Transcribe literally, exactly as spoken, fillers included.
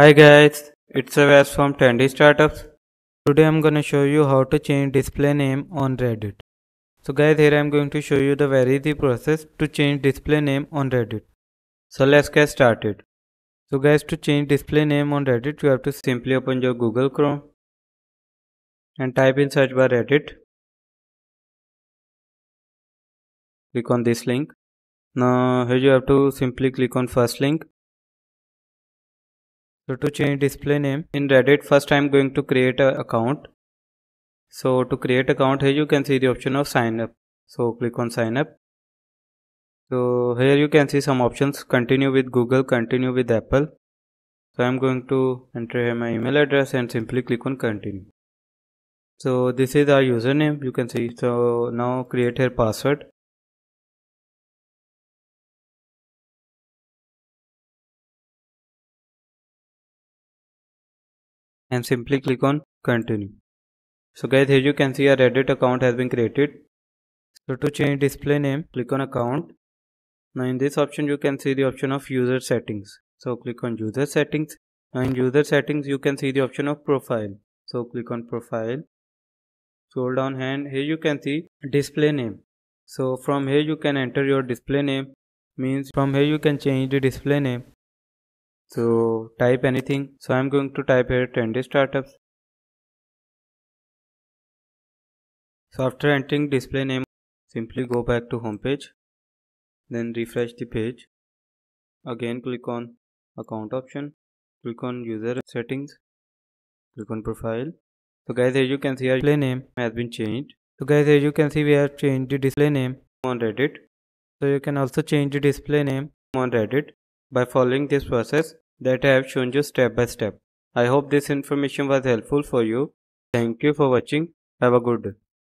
Hi guys, it's a Vash from Trendy Startups. Today I'm gonna show you how to change display name on Reddit. So guys, here I'm going to show you the very easy process to change display name on Reddit. So let's get started. So guys, to change display name on Reddit, you have to simply open your Google Chrome and type in search bar Reddit. Click on this link. Now here you have to simply click on first link. So to change display name in Reddit, first I am going to create an account. So to create account, here you can see the option of sign up. So click on sign up. So here you can see some options: continue with Google, continue with Apple. So I am going to enter here my email address and simply click on continue. So this is our username, you can see. So now create here password. And simply click on continue. So guys, here you can see a Reddit account has been created. So to change display name, click on account. Now in this option you can see the option of user settings. So click on user settings. Now in user settings you can see the option of profile. So click on profile. Scroll down and here you can see display name. So from here you can enter your display name. Means from here you can change the display name. So type anything. So I'm going to type here Trendy Startups. So after entering display name, simply go back to home page, then refresh the page. Again click on account option, click on user settings, click on profile. So guys, here you can see our display name has been changed. So guys, here you can see we have changed the display name on Reddit. So you can also change the display name on Reddit by following this process that I have shown you step by step. I hope this information was helpful for you. Thank you for watching. Have a good day.